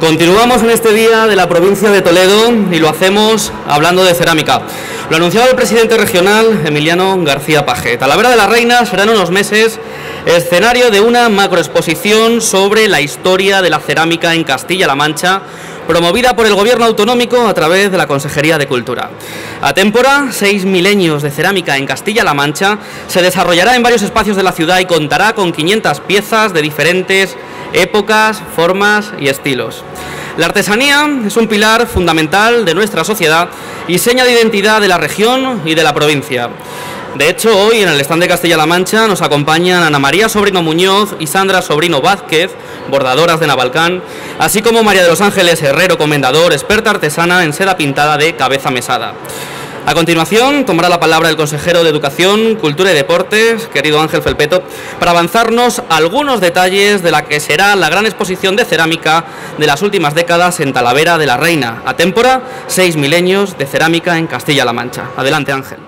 Continuamos en este día de la provincia de Toledo y lo hacemos hablando de cerámica. Lo anunciaba el presidente regional, Emiliano García Page. Talavera de la Reina será en unos meses escenario de una macroexposición sobre la historia de la cerámica en Castilla-La Mancha, promovida por el Gobierno autonómico a través de la Consejería de Cultura. A Tempora, 6 milenios de cerámica en Castilla-La Mancha, se desarrollará en varios espacios de la ciudad y contará con 500 piezas de diferentes épocas, formas y estilos. La artesanía es un pilar fundamental de nuestra sociedad y seña de identidad de la región y de la provincia. De hecho, hoy en el stand de Castilla-La Mancha nos acompañan Ana María Sobrino Muñoz y Sandra Sobrino Vázquez, bordadoras de Navalcán, así como María de los Ángeles Herrero Comendador, experta artesana en seda pintada de cabeza mesada. A continuación, tomará la palabra el consejero de Educación, Cultura y Deportes, querido Ángel Felpeto, para avanzarnos algunos detalles de la que será la gran exposición de cerámica de las últimas décadas en Talavera de la Reina. A Tempora, 6 milenios de cerámica en Castilla-La Mancha. Adelante, Ángel.